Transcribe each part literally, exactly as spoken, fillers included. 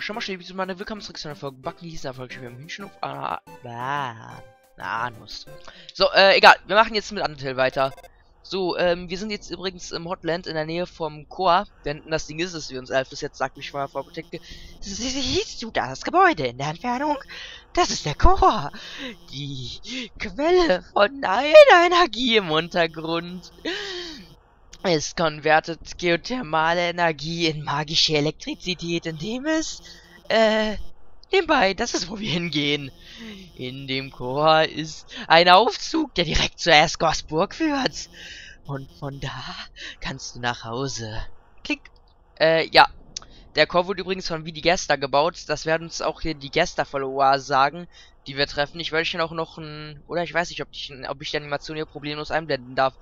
Genau, schon mal schnell zu meiner Willkommensreaktion-Erfolg. Backen hieß der Erfolg. Wir haben Hühnchen auf ah, ah, Anus. So, äh, egal. Wir machen jetzt mit Undertale weiter. So, ähm, wir sind jetzt übrigens im Hotland in der Nähe vom Chor. Denn das Ding ist es, wie uns Alphys jetzt sagt, ich war vor Protecke. Siehst du das Gebäude in der Entfernung? Das ist der Chor. Die Quelle von einer Energie im Untergrund. Es konvertiert geothermale Energie in magische Elektrizität, indem es, äh, nebenbei, das ist, wo wir hingehen. In dem Chor ist ein Aufzug, der direkt zur Asgores Burg führt. Und von da kannst du nach Hause. Klick. Äh, ja. Der Chor wurde übrigens von VidiGaster gebaut. Das werden uns auch hier die Gaster Follower sagen, die wir treffen. Ich werde dann auch noch ein, oder ich weiß nicht, ob ich, ob ich die Animation hier problemlos einblenden darf.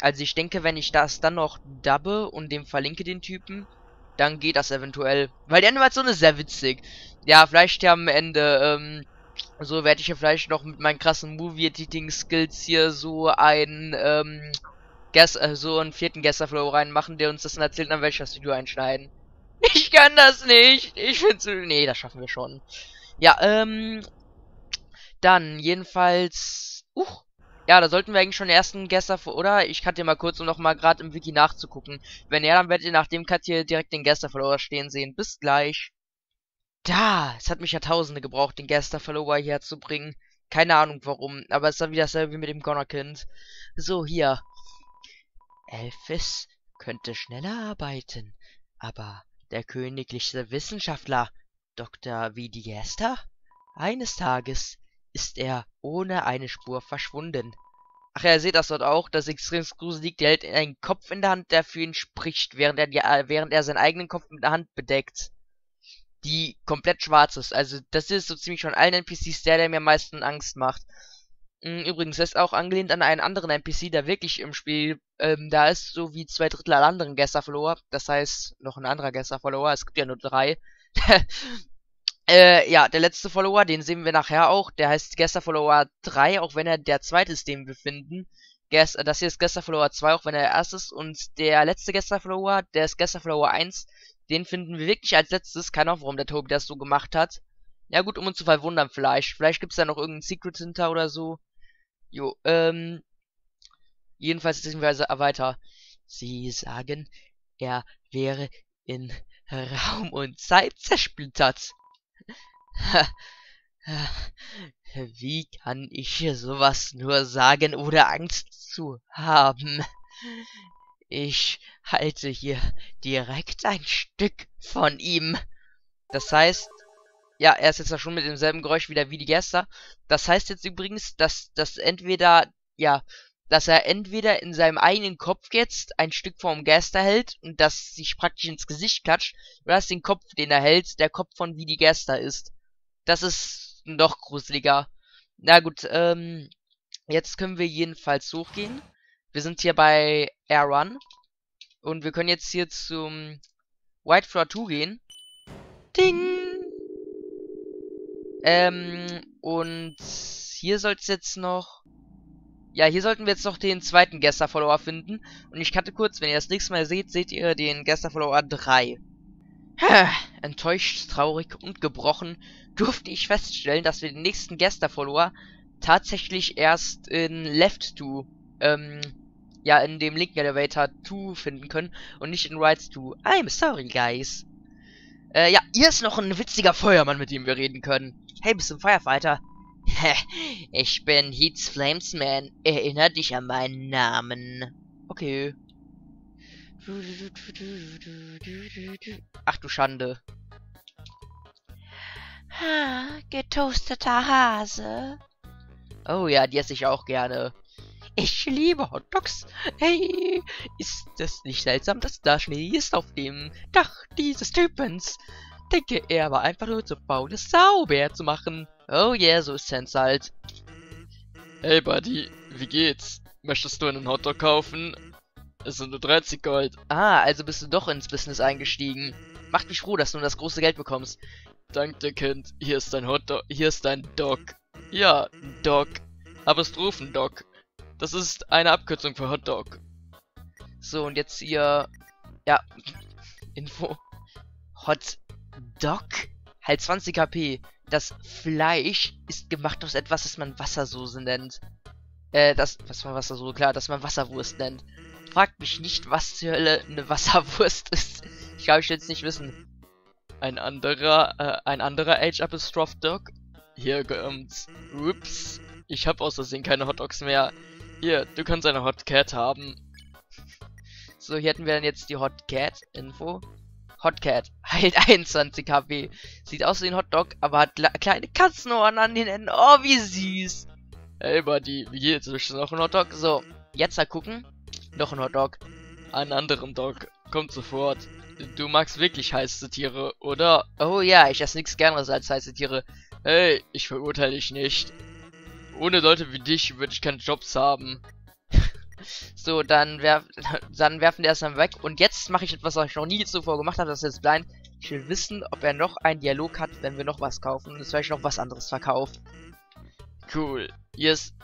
Also ich denke, wenn ich das dann noch dubbe und dem verlinke den Typen, dann geht das eventuell. Weil die Animation ist sehr witzig. Ja, vielleicht ja am Ende, ähm, so werde ich ja vielleicht noch mit meinen krassen Movie-Editing-Skills hier so einen, ähm, Gas äh, so einen vierten Gaster-Flow reinmachen, der uns das dann erzählt, dann werde ich das Video einschneiden. Ich kann das nicht! Ich find's... Nee, das schaffen wir schon. Ja, ähm... Dann, jedenfalls... Uh! Ja, da sollten wir eigentlich schon den ersten Gaster Follower, oder? Ich cutte mal kurz, um nochmal gerade im Wiki nachzugucken. Wenn ja, dann werdet ihr nach dem Cut hier direkt den Gaster Follower stehen sehen. Bis gleich. Da! Es hat mich ja tausende gebraucht, den Gaster Follower hierher zu bringen. Keine Ahnung warum, aber es ist dann wieder dasselbe wie mit dem Gonnerkind. So, hier. Alphys könnte schneller arbeiten, aber der königliche Wissenschaftler Doktor Vidigaster? Eines Tages ist er ohne eine Spur verschwunden. Ach ja, ihr seht das dort auch, das extrem gruselig, der hält einen Kopf in der Hand, der für ihn spricht, während er, die, während er seinen eigenen Kopf mit der Hand bedeckt. Die komplett schwarz ist. Also das ist so ziemlich von allen N P Cs der, der mir am meisten Angst macht. Übrigens, das ist auch angelehnt an einen anderen N P C, der wirklich im Spiel ähm, da ist, so wie zwei Drittel aller anderen Gaster-Follower. Das heißt, noch ein anderer Gaster-Follower, es gibt ja nur drei. äh, ja, der letzte Follower, den sehen wir nachher auch, der heißt Gaster-Follower drei, auch wenn er der zweite ist, den wir finden. Gast, das hier ist Gaster-Follower zwei, auch wenn er der erste ist. Und der letzte Gaster-Follower, der ist Gaster-Follower eins, den finden wir wirklich als letztes. Keine Ahnung, warum der Toby das so gemacht hat. Ja gut, um uns zu verwundern vielleicht. Vielleicht gibt es da noch irgendein Secret hinter oder so. Jo, ähm, jedenfalls sind wir weiter. Sie sagen, er wäre in Raum und Zeit zersplittert. Wie kann ich hier sowas nur sagen, ohne Angst zu haben? Ich halte hier direkt ein Stück von ihm. Das heißt... Ja, er ist jetzt ja schon mit demselben Geräusch wieder wie die Gaster. Das heißt jetzt übrigens, dass das entweder, ja, dass er entweder in seinem eigenen Kopf jetzt ein Stück vom Gaster hält und das sich praktisch ins Gesicht klatscht, oder dass den Kopf, den er hält, der Kopf von wie die Gaster ist. Das ist noch gruseliger. Na gut, ähm, jetzt können wir jedenfalls hochgehen. Wir sind hier bei Air Run. Und wir können jetzt hier zum White Floor zwei gehen. Ding! Ähm, und hier sollt's jetzt noch... Ja, hier sollten wir jetzt noch den zweiten Gaster-Follower finden. Und ich cutte kurz, wenn ihr das nächste Mal seht, seht ihr den Gaster-Follower drei. Enttäuscht, traurig und gebrochen durfte ich feststellen, dass wir den nächsten Gaster-Follower tatsächlich erst in Left zwei, ähm, ja, in dem linken Elevator zwei finden können und nicht in Right zwei. I'm sorry, guys. Äh, ja, hier ist noch ein witziger Feuermann, mit dem wir reden können. Hey, bist du ein Firefighter? Ich bin Heats Flamesman. Erinner dich an meinen Namen. Okay. Ach du Schande. Ha, getoasteter Hase. Oh ja, die esse ich auch gerne. Ich liebe Hotdogs. Hey, ist das nicht seltsam, dass da Schnee ist auf dem Dach dieses Typens? Denke, er war einfach nur zu faul, das sauber zu machen. Oh yeah, so ist Sans halt. Hey Buddy, wie geht's? Möchtest du einen Hotdog kaufen? Es sind nur dreißig Gold. Ah, also bist du doch ins Business eingestiegen. Macht mich froh, dass du das große Geld bekommst. Danke, Kind. Hier ist dein Hotdog. Hier ist dein Dog. Ja, Dog. Apostrophen Dog. Das ist eine Abkürzung für Hotdog. So, und jetzt hier... Ja, Info. Hotdog? halt zwanzig H P. Das Fleisch ist gemacht aus etwas, das man Wassersoße nennt. Äh, das, was man Wassersoße, klar, dass man Wasserwurst nennt. Fragt mich nicht, was zur Hölle eine Wasserwurst ist. Ich glaube, ich will es nicht wissen. Ein anderer, äh, ein anderer Age-Apostrophe-Dog. Hier kommt's. Ups. Ich hab aus Versehen keine Hotdogs mehr. Hier, du kannst eine Hotcat haben. So, hier hätten wir dann jetzt die Hotcat-Info. Hotcat, heilt einundzwanzig H P. Sieht aus wie ein Hotdog, aber hat kleine Katzenohren an den Enden. Oh, wie süß. Ey, Buddy, wie geht's? Ist noch ein Hotdog? So, jetzt mal gucken. Noch ein Hotdog. Einen anderen Dog. Kommt sofort. Du magst wirklich heiße Tiere, oder? Oh ja, ich esse nichts Gerneres als heiße Tiere. Hey, ich verurteile dich nicht. Ohne Leute wie dich würde ich keine Jobs haben. So, dann, werf dann werfen wir das dann weg. Und jetzt mache ich etwas, was ich noch nie zuvor gemacht habe. Das ist jetzt blind. Ich will wissen, ob er noch einen Dialog hat, wenn wir noch was kaufen. Und jetzt werde ich noch was anderes verkauft. Cool. Hier ist,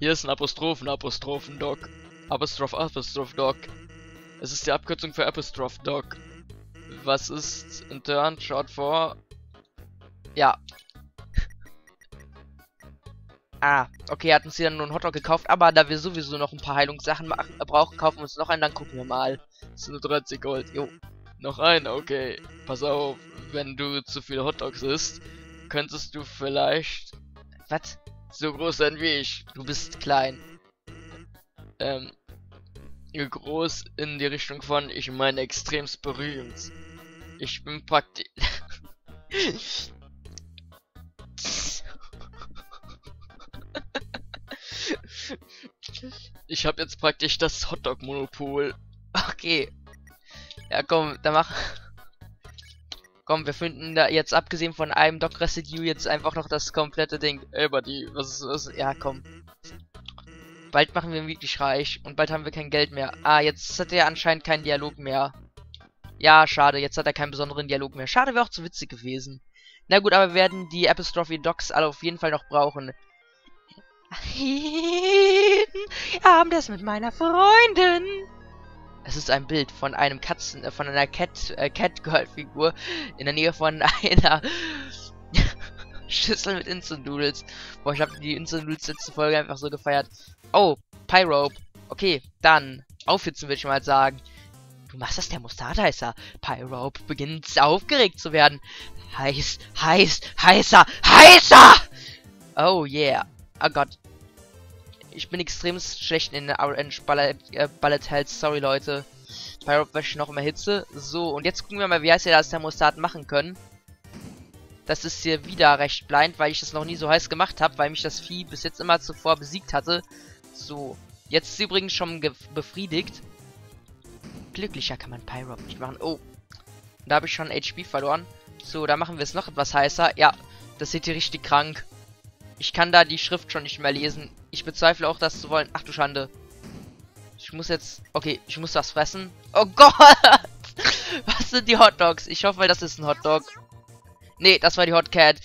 hier ist ein Apostrophen, Apostrophen-Doc. Apostroph, Apostroph-Doc. Es ist die Abkürzung für Apostroph-Doc. Was ist in turn? Short for... Ja. Ah, okay, er hat uns hier nur einen Hotdog gekauft, aber da wir sowieso noch ein paar Heilungssachen brauchen, kaufen wir uns noch einen, dann gucken wir mal. Das sind nur dreißig Gold, jo. Noch einen, okay. Pass auf, wenn du zu viele Hotdogs isst, könntest du vielleicht... Was? So groß sein wie ich. Du bist klein. Ähm, groß in die Richtung von, ich meine, extremst berühmt. Ich bin praktisch... Ich habe jetzt praktisch das Hotdog-Monopol. Okay. Ja, komm, dann mach. Komm, wir finden da jetzt, abgesehen von einem Dog-Residue, jetzt einfach noch das komplette Ding. Ey, Buddy, was ist das? Ja, komm. Bald machen wir ihn wirklich reich und bald haben wir kein Geld mehr. Ah, jetzt hat er anscheinend keinen Dialog mehr. Ja, schade, jetzt hat er keinen besonderen Dialog mehr. Schade, wäre auch zu witzig gewesen. Na gut, aber wir werden die Apostrophe-Docs alle auf jeden Fall noch brauchen. Abend das mit meiner Freundin. Es ist ein Bild von einem Katzen, äh, von einer Cat, äh, Catgirl-Figur in der Nähe von einer Schüssel mit Instant Noodles. Boah, ich habe die Instant Noodles letzte Folge einfach so gefeiert. Oh, Pyrope. Okay, dann aufhitzen würde ich mal sagen. Du machst das, der Mustardheißer. Pyrope beginnt aufgeregt zu werden. Heiß, heiß, heißer, heißer. Oh yeah. Oh Gott. Ich bin extrem schlecht in Orange Ballet, äh, Ballet Health. Sorry, Leute. Pyrope wäscht noch immer Hitze. So, und jetzt gucken wir mal, wie heiß wir das Thermostat machen können. Das ist hier wieder recht blind, weil ich das noch nie so heiß gemacht habe, weil mich das Vieh bis jetzt immer zuvor besiegt hatte. So, jetzt ist sie übrigens schon befriedigt. Glücklicher kann man Pyrope nicht machen. Oh, da habe ich schon H P verloren. So, da machen wir es noch etwas heißer. Ja, das seht ihr richtig krank. Ich kann da die Schrift schon nicht mehr lesen. Ich bezweifle auch, das zu wollen. Ach du Schande. Ich muss jetzt... Okay, ich muss was fressen. Oh Gott! Was sind die Hotdogs? Ich hoffe, das ist ein Hotdog. Nee, das war die Hotcat.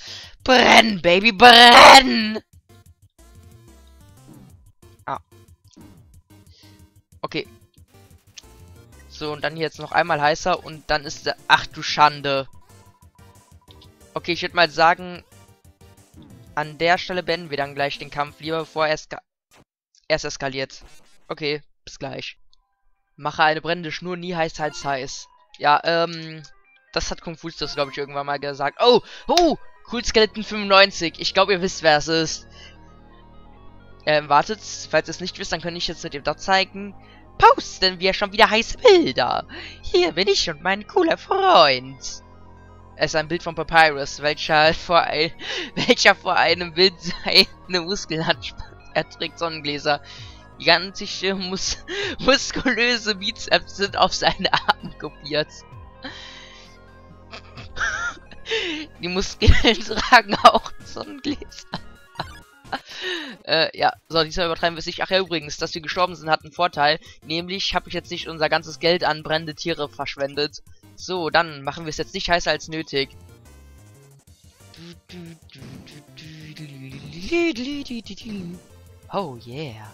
Brenn, Baby, brenn! Ah. Okay. So, und dann hier jetzt noch einmal heißer. Und dann ist der... Ach du Schande. Okay, ich würde mal sagen... An der Stelle beenden wir dann gleich den Kampf, lieber bevor er eska erst eskaliert. Okay, bis gleich. Mache eine brennende Schnur, nie heiß, heiß, heiß. Ja, ähm, das hat Kung Fustos, glaube ich, irgendwann mal gesagt. Oh, oh, Cool Skeleton fünfundneunzig. Ich glaube, ihr wisst, wer es ist. Ähm, wartet, falls ihr es nicht wisst, dann kann ich jetzt mit dem Dot zeigen. Posten wir schon wieder heiße Bilder. Hier bin ich und mein cooler Freund. Es ist ein Bild von Papyrus, welcher vor, ein, welcher vor einem Bild seine Muskeln anspannt. Er trägt Sonnengläser. Gigantische, mus muskulöse Bizeps sind auf seine Arme kopiert. Die Muskeln tragen auch Sonnengläser. äh, ja, so, diesmal übertreiben wir es nicht. Ach ja, übrigens, dass wir gestorben sind, hat einen Vorteil. Nämlich habe ich jetzt nicht unser ganzes Geld an brennende Tiere verschwendet. So, dann machen wir es jetzt nicht heißer als nötig. Oh yeah.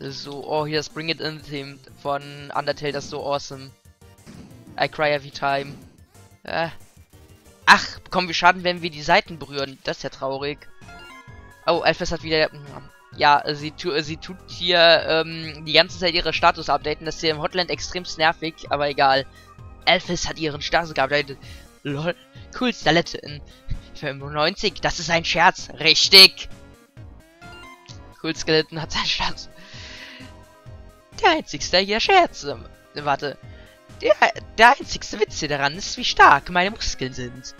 So, oh, hier das Bring It In Theme von Undertale, das ist so awesome. I cry every time. Äh, Bekommen wir Schaden, wenn wir die Seiten berühren. Das ist ja traurig. Oh, Alphys hat wieder... Ja, sie, tu, sie tut hier ähm, die ganze Zeit ihre Status updaten. Das ist hier im Hotland extremst nervig, aber egal. Alphys hat ihren Status geupdatet. Lol, coolster Letzte in fünfundneunzig. Das ist ein Scherz. Richtig. Cool Skeleton hat seinen Status. Der einzigste hier Scherze. Warte. Der, der einzigste Witz hier daran ist, wie stark meine Muskeln sind.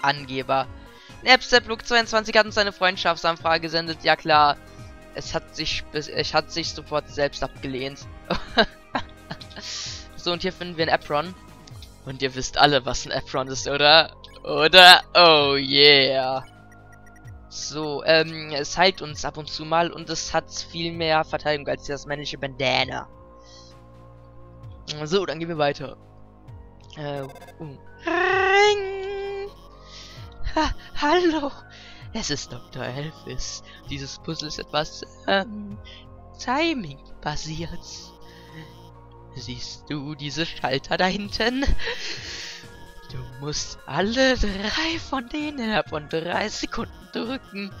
Angeber. Napstep Luke zweiundzwanzig hat uns eine Freundschaftsanfrage gesendet. Ja klar. Es hat sich es hat sich sofort selbst abgelehnt. So, und hier finden wir einen Apron. Und ihr wisst alle, was ein Apron ist, oder? Oder? Oh yeah. So, ähm, es heilt uns ab und zu mal und es hat viel mehr Verteidigung als das männliche Bandana. So, dann gehen wir weiter. Äh, uh. Ring! Ha, hallo! Es ist Doktor Alphys. Dieses Puzzle ist etwas, ähm, Timing-basiert. Siehst du diese Schalter da hinten? Du musst alle drei von denen innerhalb von drei Sekunden drücken.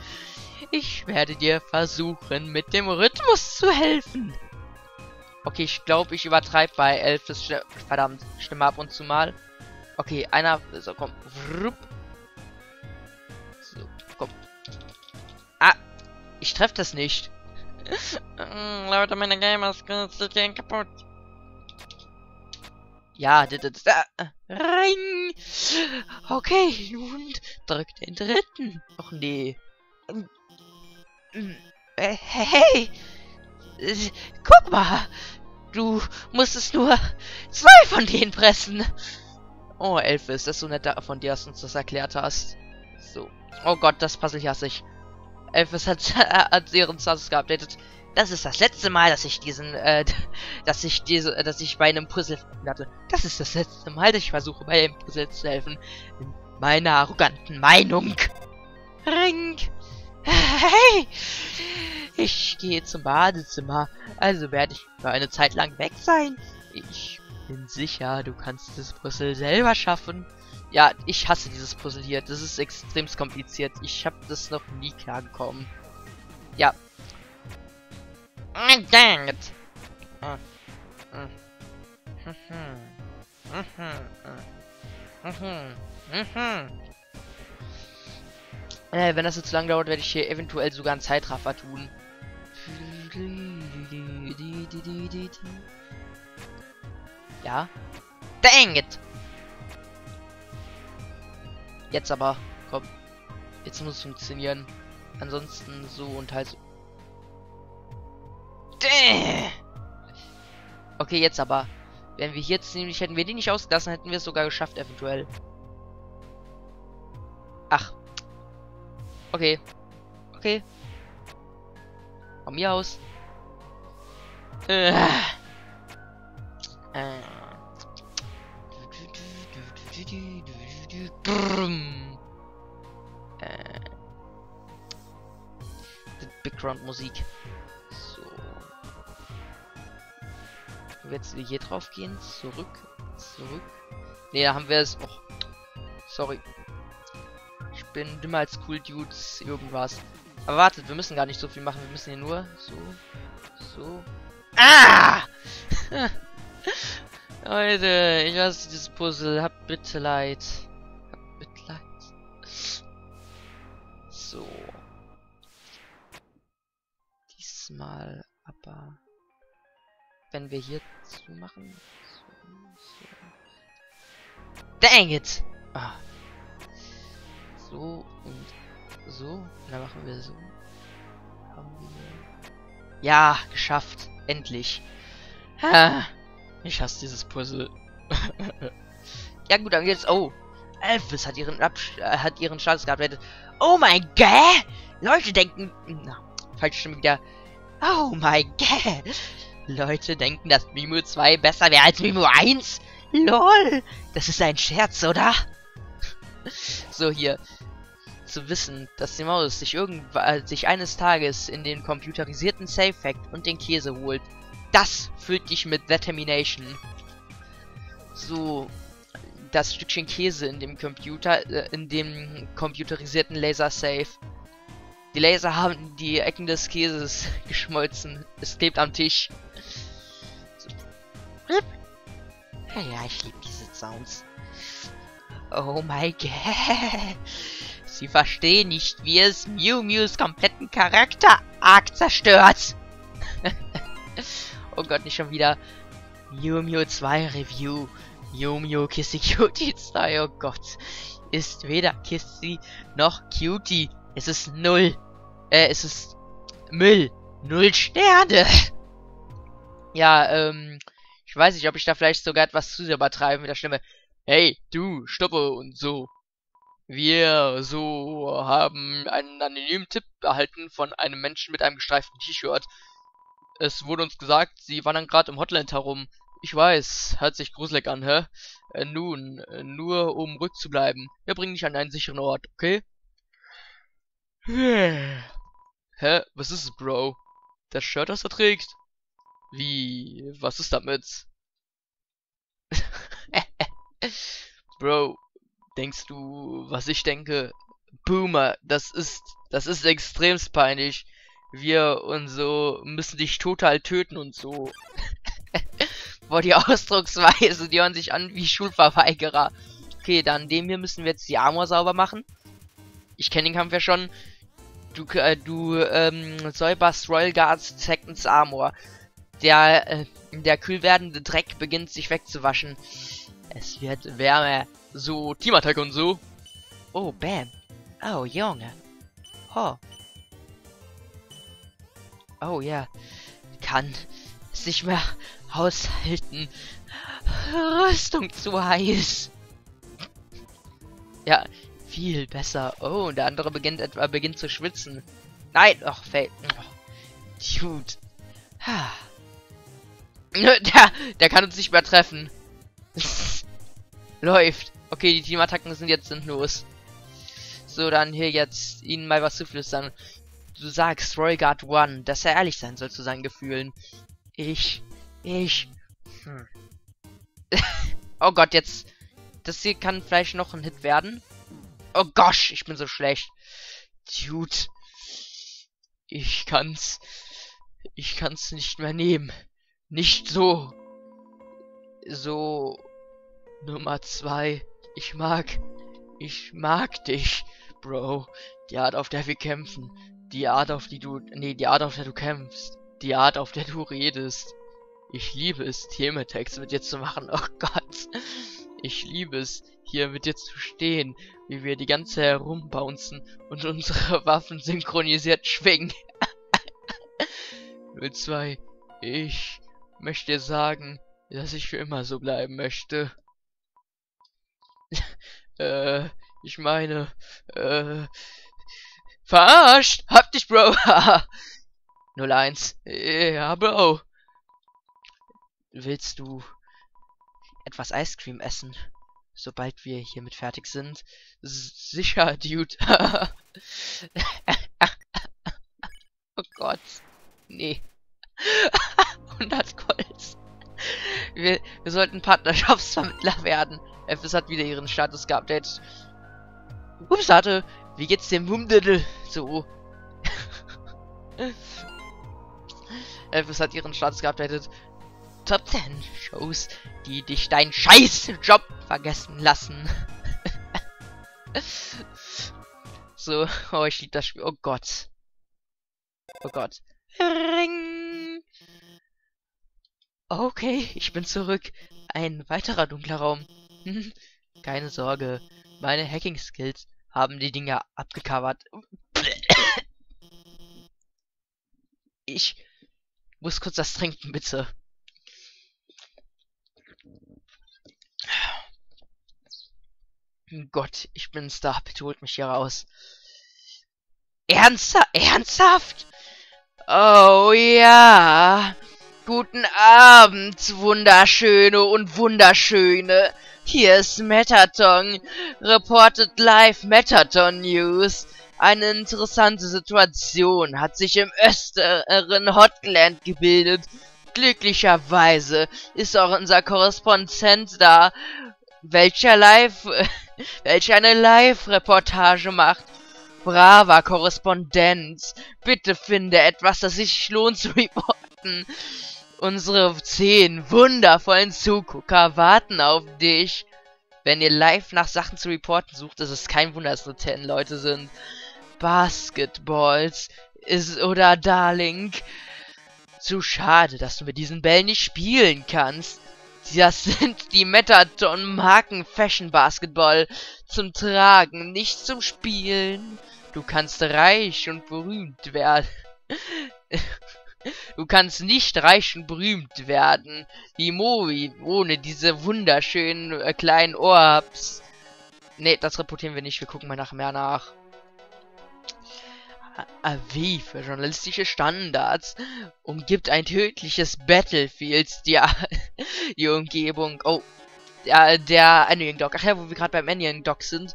Ich werde dir versuchen, mit dem Rhythmus zu helfen. Okay, ich glaube, ich übertreibe bei Alphys Sch verdammt Stimme ab und zu mal. Okay, einer so komm. So, komm. Ah, ich treffe das nicht. Leute, meine Gamer-Skills sind kaputt. Ja, da. Ring! Okay, nun drückt den dritten. Och nee. Hey! Guck mal! Du musstest nur zwei von denen pressen! Oh, Alphys, ist das so nett von dir, dass du uns das erklärt hast. So. Oh Gott, das Puzzle hasse ich. Alphys hat, hat ihren Sans geupdatet. Das ist das letzte Mal, dass ich diesen, äh, dass ich diese, dass ich bei einem Puzzle hatte. Das ist das letzte Mal, dass ich versuche, bei einem Puzzle zu helfen. In meiner arroganten Meinung. Ring! Hey! Ich gehe zum Badezimmer, also werde ich für eine Zeit lang weg sein. Ich bin sicher, du kannst das Puzzle selber schaffen. Ja, ich hasse dieses Puzzle hier. Das ist extrem kompliziert. Ich habe das noch nie klargekommen. Ja. Dang it! Äh, wenn das jetzt zu lang dauert, werde ich hier eventuell sogar einen Zeitraffer tun. Ja? Dang it! Jetzt aber, komm. Jetzt muss es funktionieren. Ansonsten so und halt so. Okay, jetzt aber. Wenn wir jetzt nämlich, hätten wir die nicht ausgelassen, hätten wir es sogar geschafft, eventuell. Ach. Okay. Okay. Von mir aus. Äh. Äh. Background-Musik. So. Jetzt hier drauf gehen. Zurück. Zurück. Ne, da haben wir es. Och. Sorry. Ich bin dümmer als Cool Dudes. Irgendwas. Aber wartet, wir müssen gar nicht so viel machen. Wir müssen hier nur. So. So. Ah! Leute, ich hasse dieses Puzzle. Habt bitte leid. Habt bitte leid. So. Diesmal aber. Wenn wir hier zu machen. So, so. Dang it! Ah. So und so. Und dann machen wir so. Haben wir... Ja, geschafft. Endlich. Ha. Ich hasse dieses Puzzle. Ja gut, dann geht's. Oh. Alphys hat ihren Absch äh, hat ihren Status geupdatet. Oh mein Gott! Leute denken. Na, falsche Stimme wieder. Oh mein Gott! Leute denken, dass Mew Mew zwei besser wäre als Mew Mew eins? LOL! Das ist ein Scherz, oder? So, hier. Zu wissen, dass die Maus sich irgendwann, sich eines Tages in den computerisierten Safe-Fact und den Käse holt. Das füllt dich mit Determination. So. das Stückchen Käse in dem Computer, äh, in dem computerisierten Laser Safe. Die Laser haben die Ecken des Käses geschmolzen. Es klebt am Tisch. Ja, ja, ich liebe diese Sounds. Oh mein Gott. Sie verstehen nicht, wie es Mew Mews kompletten Charakterarc zerstört. Oh Gott, nicht schon wieder. Mew Mew zwei Review. Mew Mew Kissy Cutie zwei, oh Gott. Ist weder Kissy noch Cutie. Es ist null. Äh, es ist Müll. Null Sterne. Ja, ähm, ich weiß nicht, ob ich da vielleicht sogar etwas zu sehr übertreibe mit der Stimme. Hey, du, stoppe und so. Wir so haben einen anonymen Tipp erhalten von einem Menschen mit einem gestreiften T-Shirt. Es wurde uns gesagt, sie wandern gerade im Hotland herum. Ich weiß, hört sich gruselig an, hä? Äh, nun, äh, nur um ruhig zu bleiben. Wir bringen dich an einen sicheren Ort, okay? Hä? Was ist es, Bro? Das Shirt, das er trägt? Wie? Was ist damit? Bro, denkst du, was ich denke? Boomer, das ist, das ist extrem peinlich. Wir und so müssen dich total töten und so. Boah, die Ausdrucksweise, die hören sich an wie Schulverweigerer. Okay, dann dem hier müssen wir jetzt die Armor sauber machen. Ich kenne den Kampf ja schon. Du, äh, du, ähm, säuberst Royal Guards Seconds Armor. Der, äh, der kühl werdende Dreck beginnt sich wegzuwaschen. Es wird wärmer. So, Teamattacke und so. Oh, bam. Oh, Junge. Ho. Oh ja, yeah. Kann es nicht mehr aushalten. Rüstung zu heiß. Ja, viel besser. Oh, und der andere beginnt etwa beginnt zu schwitzen. Nein, ach, fällt. Dude. Der, der kann uns nicht mehr treffen. Läuft. Okay, die Teamattacken sind jetzt sinnlos. So, dann hier jetzt ihnen mal was zuflüstern. Du sagst, Royal Guard One, dass er ehrlich sein soll zu seinen Gefühlen. Ich, ich, hm. Oh Gott, jetzt, das hier kann vielleicht noch ein Hit werden. Oh gosh, ich bin so schlecht. Dude, ich kann's, ich kann's nicht mehr nehmen. Nicht so. So, Nummer zwei, ich mag, ich mag dich, Bro. Die Art, auf der wir kämpfen. Die Art, auf die du... Nee, die Art, auf der du kämpfst. Die Art, auf der du redest. Ich liebe es, Thematext mit dir zu machen. Oh Gott. Ich liebe es, hier mit dir zu stehen. Wie wir die ganze herumbouncen und unsere Waffen synchronisiert schwingen. null zwei. Ich möchte dir sagen, dass ich für immer so bleiben möchte. äh, ich meine, äh... Verarscht! Hab dich, Bro! null eins. Ja, Bro. Willst du etwas Eiscreme essen, sobald wir hiermit fertig sind? S sicher, Dude. Oh Gott. Nee. hundert Gold. Wir, wir sollten Partnerschaftsvermittler werden. Alphys hat wieder ihren Status geupdatet. Ups, hatte. Wie geht's dem Wumdidel? So. Alphys hat ihren Status geupdatet. Top zehn Shows, die dich deinen scheiß Job vergessen lassen. So. Oh, ich liebe das Spiel. Oh Gott. Oh Gott. Ring. Okay, ich bin zurück. Ein weiterer dunkler Raum. Hm. Keine Sorge. Meine Hacking-Skills haben die Dinger abgecovert. Ich muss kurz das trinken, bitte. Gott, ich bin ein Star. Bitte holt mich hier raus. Ernsthaft? Ernsthaft? Oh ja. Guten Abend, wunderschöne und wunderschöne. Hier ist Mettaton, reported live Mettaton News. Eine interessante Situation hat sich im österen Hotland gebildet. Glücklicherweise ist auch unser Korrespondent da, welcher Live, welche eine Live-Reportage macht. Braver Korrespondenz. Bitte finde etwas, das sich lohnt zu reporten. Unsere zehn wundervollen Zugucker warten auf dich. Wenn ihr live nach Sachen zu reporten sucht, ist es kein Wunder, dass nur zehn Leute sind. Basketballs ist oder Darling. Zu schade, dass du mit diesen Bällen nicht spielen kannst. Das sind die Mettaton Marken Fashion Basketball. Zum Tragen, nicht zum Spielen. Du kannst reich und berühmt werden. Du kannst nicht reich und berühmt werden. Wie Mowi, ohne diese wunderschönen äh, kleinen Orbs. Ne, das reportieren wir nicht. Wir gucken mal nach mehr nach. Wie für journalistische Standards umgibt ein tödliches Battlefield die, die Umgebung. Oh, der, der Annuing Dog. Ach ja, wo wir gerade beim Annuing Dog sind.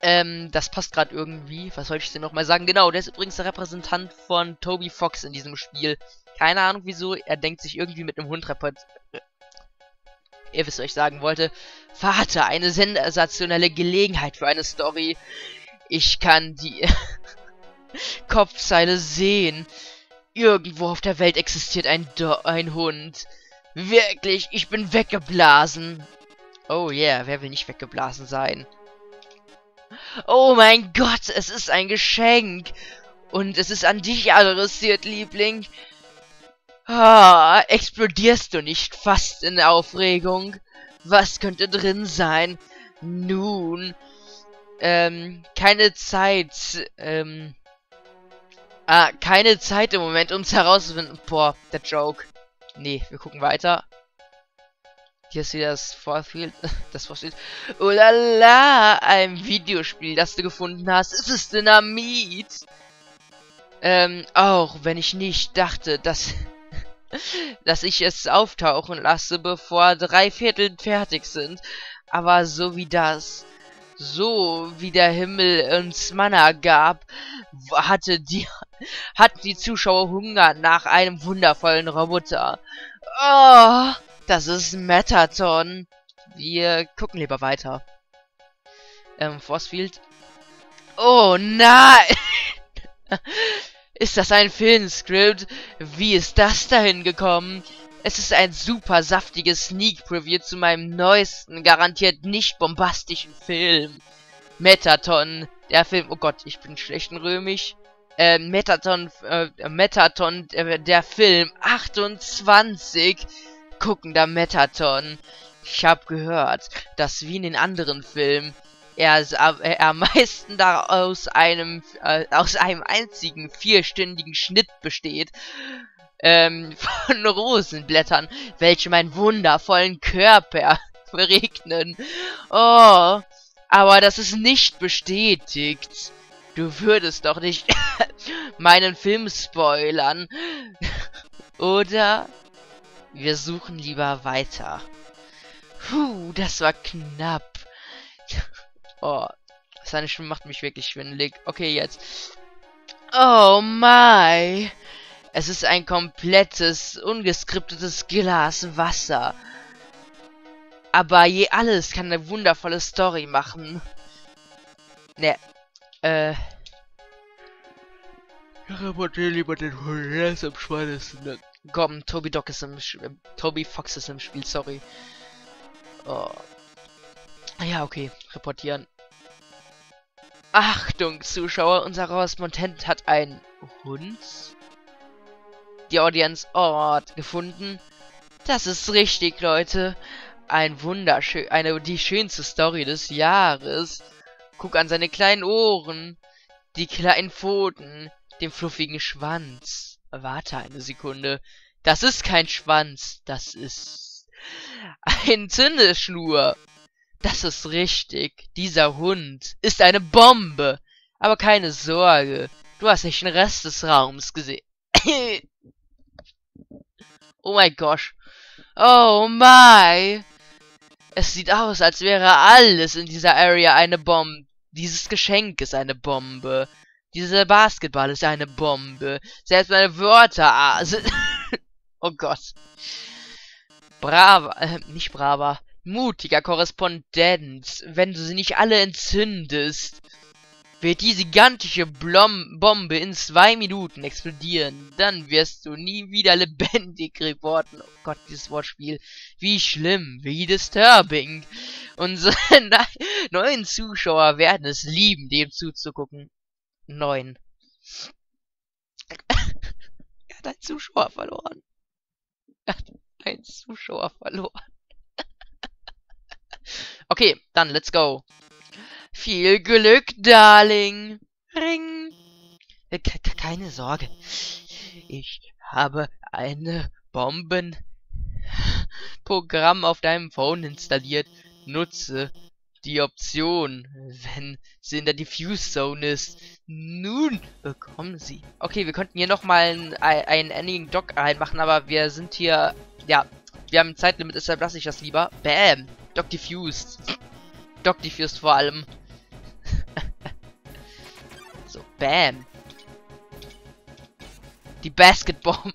Ähm, das passt gerade irgendwie. Was soll ich denn nochmal sagen? Genau, der ist übrigens der Repräsentant von Toby Fox in diesem Spiel. Keine Ahnung wieso, er denkt sich irgendwie mit einem Hund report... Ihr wisst, was ich sagen wollte. Vater, eine sensationelle Gelegenheit für eine Story. Ich kann die Kopfzeile sehen. Irgendwo auf der Welt existiert ein, Do ein Hund. Wirklich, ich bin weggeblasen. Oh yeah, wer will nicht weggeblasen sein? Oh mein Gott, es ist ein Geschenk. Und es ist an dich adressiert, Liebling. Ah, explodierst du nicht fast in Aufregung? Was könnte drin sein? Nun... Ähm, keine Zeit, ähm, ah, keine Zeit im Moment, um es herauszufinden. Boah, der Joke. Nee, wir gucken weiter. Hier ist wieder das Vorfield, das Vorfield. Oh la la, ein Videospiel, das du gefunden hast. Es ist Dynamit. Ähm, auch wenn ich nicht dachte, dass, dass ich es auftauchen lasse, bevor drei Viertel fertig sind. Aber so wie das... So wie der Himmel uns Manna gab, hatte die, hatten die Zuschauer Hunger nach einem wundervollen Roboter. Oh, das ist Mettaton. Wir gucken lieber weiter. Ähm, Forcefield. Oh nein! Ist das ein Filmskript? Wie ist das dahin gekommen? Es ist ein super saftiges Sneak-Preview zu meinem neuesten, garantiert nicht bombastischen Film. Mettaton, der Film, oh Gott, ich bin schlecht in Römisch. Äh, Mettaton, äh, Mettaton, äh, der Film achtundzwanzig, guckender Mettaton. Ich habe gehört, dass wie in den anderen Filmen, er, er, er am meisten da aus einem, äh, aus einem einzigen vierstündigen Schnitt besteht. Ähm, von Rosenblättern, welche meinen wundervollen Körper verregnen. Oh, aber das ist nicht bestätigt. Du würdest doch nicht meinen Film spoilern, oder? Wir suchen lieber weiter. Puh, das war knapp. Oh, seine Stimme macht mich wirklich schwindelig. Okay, jetzt. Oh my... Es ist ein komplettes, ungeskriptetes Glas Wasser. Aber je alles kann eine wundervolle Story machen. Ne. Äh. Lieber den Hund im Schweinesten. Komm, Toby Doc ist im Sch Toby Fox ist im Spiel, sorry. Oh. Ja, okay. Reportieren. Achtung, Zuschauer, unser Korrespondent hat einen Hund. Die Audience Ort gefunden. Das ist richtig, Leute. Ein wunderschön, eine die schönste Story des Jahres. Guck an seine kleinen Ohren, die kleinen Pfoten, den fluffigen Schwanz. Warte eine Sekunde. Das ist kein Schwanz, das ist ein Zündeschnur. Das ist richtig. Dieser Hund ist eine Bombe. Aber keine Sorge, du hast nicht den Rest des Raums gesehen. Oh mein Gott. Oh my. Es sieht aus, als wäre alles in dieser Area eine Bombe. Dieses Geschenk ist eine Bombe. Dieser Basketball ist eine Bombe. Selbst meine Wörter sind... Oh Gott. Braver. Äh, nicht braver. mutiger Korrespondenz, wenn du sie nicht alle entzündest, wird diese gigantische Blom Bombe in zwei Minuten explodieren. Dann wirst du nie wieder lebendig geworden. Oh Gott, dieses Wortspiel. Wie schlimm, wie disturbing. Unsere neuen Zuschauer werden es lieben, dem zuzugucken. Neun. Er hat einen Zuschauer verloren. Er hat einen Zuschauer verloren. Okay, dann, let's go. Viel Glück, Darling. Ring. Keine Sorge. Ich habe ein Bombenprogramm auf deinem Phone installiert. Nutze die Option, wenn sie in der Diffuse Zone ist. Nun bekommen sie. Okay, wir könnten hier nochmal ein, ein Ending Doc reinmachen, aber wir sind hier. Ja, wir haben ein Zeitlimit, deshalb lasse ich das lieber. Bam. Doc Diffused. Doc Diffused vor allem. So, bam. Die Basketbomb.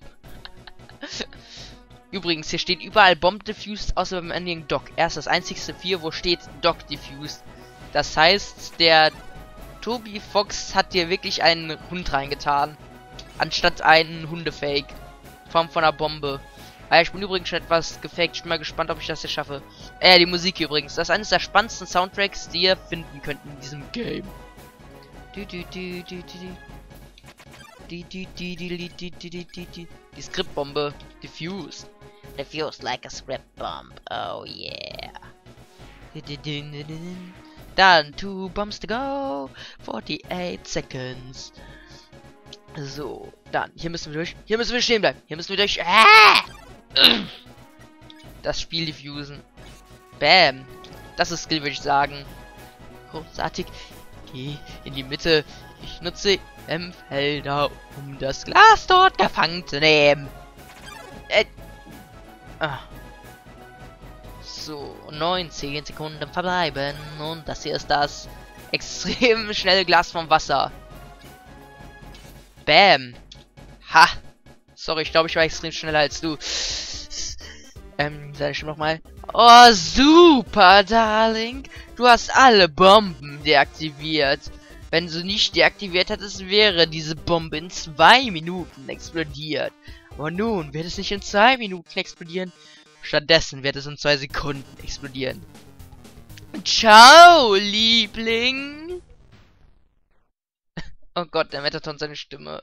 Übrigens, hier steht überall Bomb Diffused, außer beim Ending Doc. Erst das einzigste vier, wo steht Doc Diffused. Das heißt, der Toby Fox hat hier wirklich einen Hund reingetan. Anstatt einen Hundefake. Form von einer Bombe. Ah, ich bin übrigens schon etwas gefaked. Ich bin mal gespannt, ob ich das hier schaffe. Äh, die Musik übrigens. Das ist eines der spannendsten Soundtracks, die ihr finden könnt in diesem Game. Die Skriptbombe. Diffused. Diffused like a script bomb. Oh yeah. Dann two bombs to go. forty-eight seconds. So, dann. Hier müssen wir durch. Hier müssen wir stehen bleiben. Hier müssen wir durch. Ah! Das Spiel diffusen. Bam. Das ist Skill, würde ich sagen. Großartig. Geh in die Mitte. Ich nutze M-Felder, um das Glas dort gefangen zu nehmen. Äh. Ah. So, neunzehn Sekunden verbleiben. Und das hier ist das extrem schnelle Glas vom Wasser. Bam. Ha. Sorry, ich glaube, ich war extrem schneller als du. Ähm, sag ich nochmal. Oh, super, Darling. Du hast alle Bomben deaktiviert. Wenn du nicht deaktiviert hättest, wäre diese Bombe in zwei Minuten explodiert. Aber nun wird es nicht in zwei Minuten explodieren. Stattdessen wird es in zwei Sekunden explodieren. Ciao, Liebling. Oh Gott, der Mettaton, seine Stimme.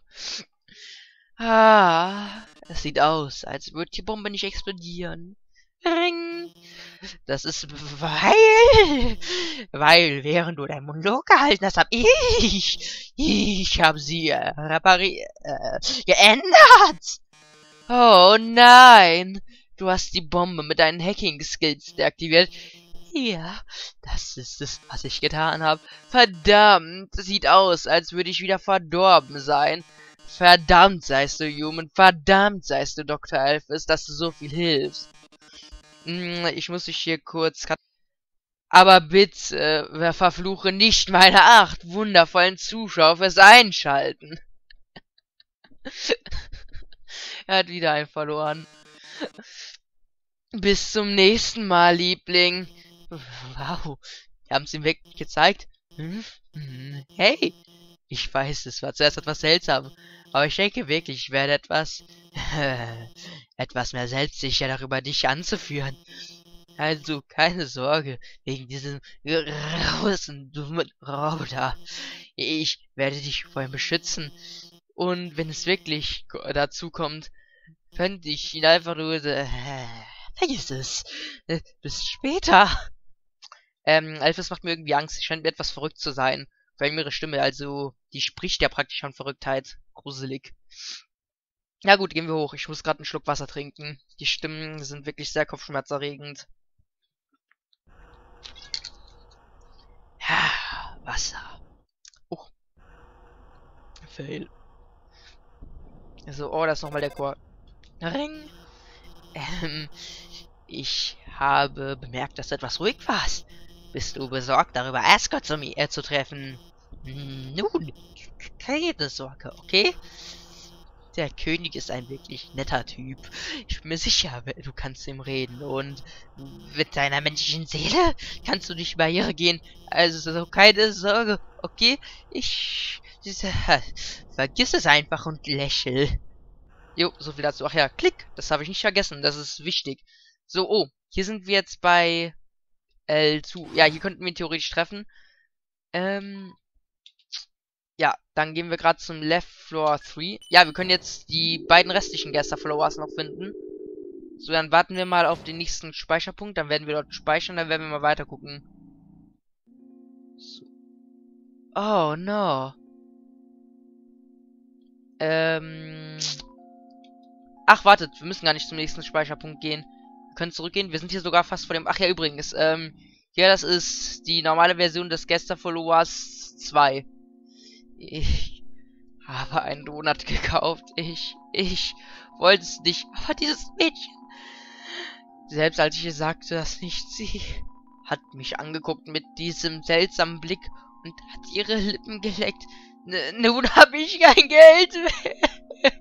Ah, es sieht aus, als würde die Bombe nicht explodieren. Ring. Das ist, weil, weil während du deinen Monolog gehalten hast, hab ich, ich habe sie äh, repariert, äh, geändert. Oh nein, du hast die Bombe mit deinen Hacking-Skills deaktiviert. Ja, das ist es, was ich getan habe. Verdammt, sieht aus, als würde ich wieder verdorben sein. Verdammt seist du, Human. Verdammt seist du, Doktor Alphys, dass du so viel hilfst. Hm, ich muss dich hier kurz... Aber bitte, äh, verfluche nicht meine acht wundervollen Zuschauer fürs Einschalten. Er hat wieder einen verloren. Bis zum nächsten Mal, Liebling. Wow, wir haben es ihm wirklich gezeigt. Hm? Hey, ich weiß, es war zuerst etwas seltsam, aber ich denke wirklich, ich werde etwas, äh, etwas mehr selbstsicher darüber, dich anzuführen. Also, keine Sorge, wegen diesem großen dummen Roboter. Ich werde dich vor ihm beschützen. Und wenn es wirklich dazu kommt, könnte ich ihn einfach nur... Äh, vergiss es. Äh, bis später. Ähm, Alphys macht mir irgendwie Angst. Sie scheint mir etwas verrückt zu sein. Vor allem ihre Stimme, also, die spricht ja praktisch von Verrücktheit. Gruselig. Na gut, gehen wir hoch. Ich muss gerade einen Schluck Wasser trinken. Die Stimmen sind wirklich sehr kopfschmerzerregend. Ja, Wasser. Oh. Fail. So, oh, das ist nochmal der Chor. Ring. Ähm, ich habe bemerkt, dass du etwas ruhig warst. Bist du besorgt darüber, Asgore zu, äh, zu treffen? Nun, keine Sorge, okay? der König ist ein wirklich netter Typ. Ich bin mir sicher, du kannst ihm reden. Und mit deiner menschlichen Seele kannst du durch Barriere gehen. Also keine Sorge, okay? Ich... Vergiss es einfach und lächel. Jo, so viel dazu. Ach ja, klick. Das habe ich nicht vergessen. Das ist wichtig. So, oh. Hier sind wir jetzt bei L zwei. Ja, hier könnten wir ihn theoretisch treffen. Ähm... Ja, dann gehen wir gerade zum Left Floor drei. Ja, wir können jetzt die beiden restlichen Gaster Followers noch finden. So, dann warten wir mal auf den nächsten Speicherpunkt. Dann werden wir dort speichern. Dann werden wir mal weiter gucken. So. Oh, no. Ähm... Ach, wartet. Wir müssen gar nicht zum nächsten Speicherpunkt gehen. Wir können zurückgehen. Wir sind hier sogar fast vor dem... Ach ja, übrigens. Ähm... Ja, das ist die normale Version des Gaster Followers zwei. Ich habe einen Donut gekauft. Ich, ich wollte es nicht. Aber dieses Mädchen, selbst als ich ihr sagte, dass nicht sie, hat mich angeguckt mit diesem seltsamen Blick und hat ihre Lippen geleckt. N- nun habe ich kein Geld mehr.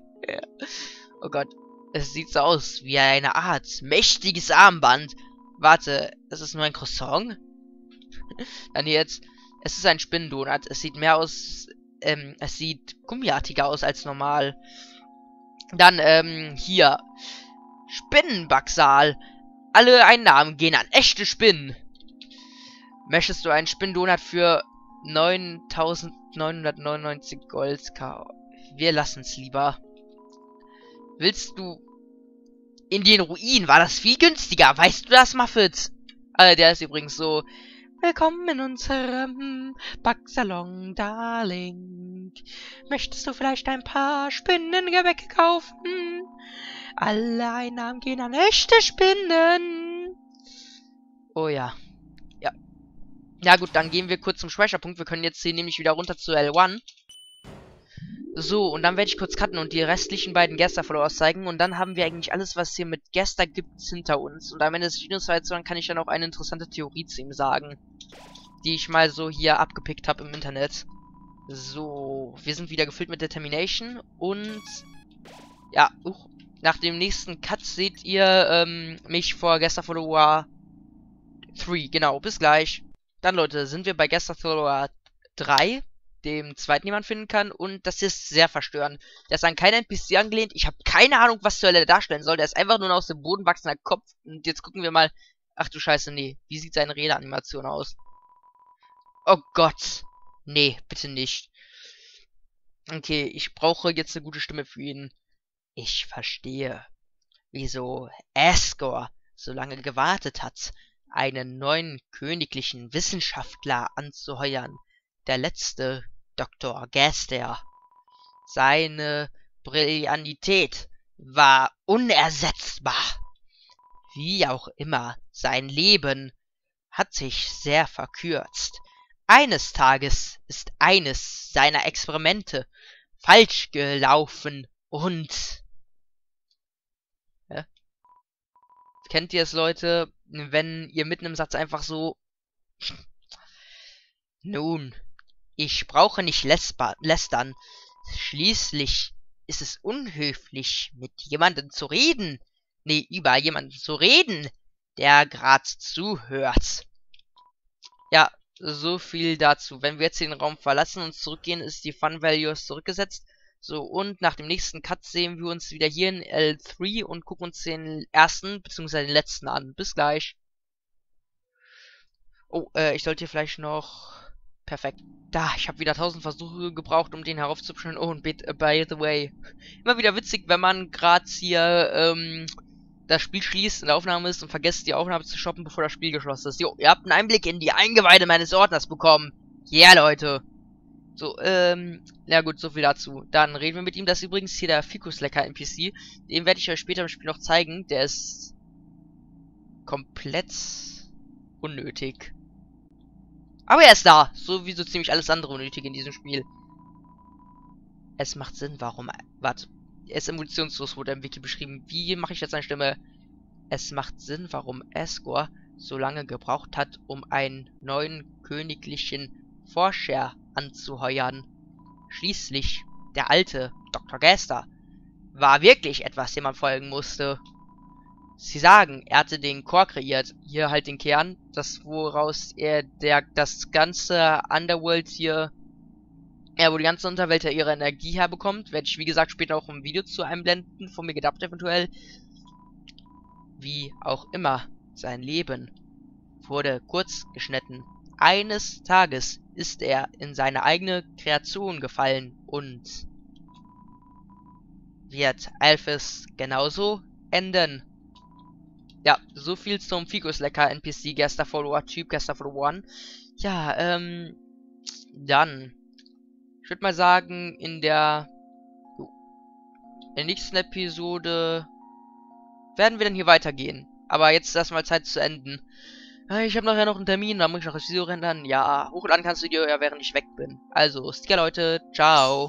Oh Gott, es sieht so aus wie eine Art mächtiges Armband. Warte, ist es nur ein Croissant? Dann jetzt. Es ist ein Spinnendonut. Es sieht mehr aus... Ähm, es sieht gummiartiger aus als normal. Dann, ähm, hier. Spinnenbacksal. Alle Einnahmen gehen an echte Spinnen. Möchtest du einen Spinnendonut für neuntausendneunhundertneunundneunzig Gold kaufen? Wir lassen's lieber. Willst du... In den Ruinen war das viel günstiger. Weißt du das, Muffet? Äh, der ist übrigens so... Willkommen in unserem Backsalon, Darling. Möchtest du vielleicht ein paar Spinnengebäcke kaufen? Alle Einnahmen gehen an echte Spinnen. Oh ja. Ja. Ja gut, dann gehen wir kurz zum Speicherpunkt. Wir können jetzt hier nämlich wieder runter zu L eins. So, und dann werde ich kurz cutten und die restlichen beiden Gaster-Followers zeigen. Und dann haben wir eigentlich alles, was hier mit Gaster gibt, hinter uns. Und am Ende des Videos kann ich dann auch eine interessante Theorie zu ihm sagen, die ich mal so hier abgepickt habe im Internet. So, wir sind wieder gefüllt mit Determination und... Ja, uh, nach dem nächsten Cut seht ihr ähm, mich vor Gaster-Follower drei. Genau, bis gleich. Dann, Leute, sind wir bei Gaster-Follower drei, dem zweiten, den man finden kann. Und das ist sehr verstörend. Der ist an keinen N P C angelehnt. Ich habe keine Ahnung, was zur Hölle der darstellen soll. Der ist einfach nur ein aus dem Boden wachsender Kopf. Und jetzt gucken wir mal... Ach du Scheiße, nee. Wie sieht seine Redeanimation aus? Oh Gott. Nee, bitte nicht. Okay, ich brauche jetzt eine gute Stimme für ihn. Ich verstehe, wieso Asgore so lange gewartet hat, einen neuen königlichen Wissenschaftler anzuheuern. Der letzte Doktor Gaster. Seine Brillantität war unersetzbar. Wie auch immer, sein Leben hat sich sehr verkürzt. Eines Tages ist eines seiner Experimente falsch gelaufen und... Ja? Kennt ihr es, Leute, wenn ihr mitten im Satz einfach so... Nun... Ich brauche nicht lästern. Schließlich ist es unhöflich, mit jemandem zu reden. Nee, über jemanden zu reden, der gerade zuhört. Ja, so viel dazu. Wenn wir jetzt den Raum verlassen und zurückgehen, ist die Fun Values zurückgesetzt. So, und nach dem nächsten Cut sehen wir uns wieder hier in L drei und gucken uns den ersten bzw. den letzten an. Bis gleich. Oh, äh, ich sollte hier vielleicht noch... Perfekt. Da, ich habe wieder tausend Versuche gebraucht, um den heraufzuschneiden. Oh, und by the way, immer wieder witzig, wenn man gerade hier ähm, das Spiel schließt, in der Aufnahme ist und vergesst, die Aufnahme zu stoppen, bevor das Spiel geschlossen ist. Jo, ihr habt einen Einblick in die Eingeweide meines Ordners bekommen. Ja, yeah, Leute. So, ähm, na gut, so viel dazu. Dann reden wir mit ihm. Das ist übrigens hier der Fikus-Lecker-N P C. Den werde ich euch später im Spiel noch zeigen. Der ist komplett unnötig. Aber er ist da, so wie so ziemlich alles andere unnötig in diesem Spiel. Es macht Sinn, warum... Warte, er ist emotionslos, wurde im Wiki beschrieben. Wie mache ich jetzt seine Stimme? Es macht Sinn, warum Asgore so lange gebraucht hat, um einen neuen königlichen Forscher anzuheuern. Schließlich der alte Doktor Gaster war wirklich etwas, dem man folgen musste. Sie sagen, er hatte den Core kreiert, hier halt den Kern, das woraus er der das ganze Underworld hier, ja, wo die ganze Unterwelt ja ihre Energie herbekommt, werde ich wie gesagt später auch im Video zu einblenden, von mir gedacht eventuell. Wie auch immer, sein Leben wurde kurz geschnitten. Eines Tages ist er in seine eigene Kreation gefallen und wird Alphys genauso enden. Ja, so viel zum Fikuslecker N P C Gaster Follower Typ Gaster Follower One. Ja, ähm, dann. Ich würde mal sagen, in der, in der nächsten Episode werden wir dann hier weitergehen. Aber jetzt ist erstmal Zeit zu enden. Ich habe nachher noch einen Termin, da muss ich noch das Video rendern. Ja, hoch und an kannst du Video ja, während ich weg bin. Also, Sticker Leute, ciao.